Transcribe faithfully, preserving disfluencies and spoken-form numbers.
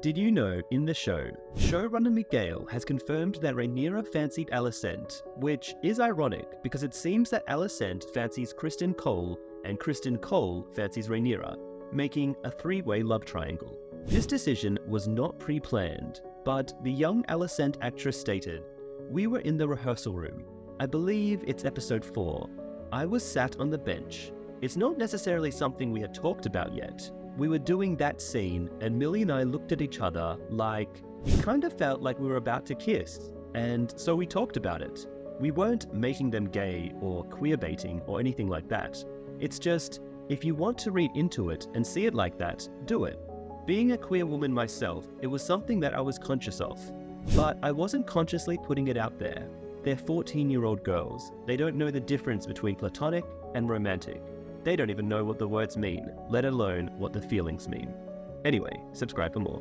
Did you know, in the show, showrunner Miguel has confirmed that Rhaenyra fancied Alicent, which is ironic because it seems that Alicent fancies Kristen Cole and Kristen Cole fancies Rhaenyra, making a three-way love triangle. This decision was not pre-planned, but the young Alicent actress stated, "We were in the rehearsal room. I believe it's episode four. I was sat on the bench. It's not necessarily something we had talked about yet. We were doing that scene and Millie and I looked at each other like, it kind of felt like we were about to kiss, and so we talked about it. We weren't making them gay or queer baiting or anything like that. It's just, if you want to read into it and see it like that, do it." Being a queer woman myself, it was something that I was conscious of, but I wasn't consciously putting it out there. They're fourteen-year-old girls. They don't know the difference between platonic and romantic. They don't even know what the words mean, let alone what the feelings mean. Anyway, subscribe for more.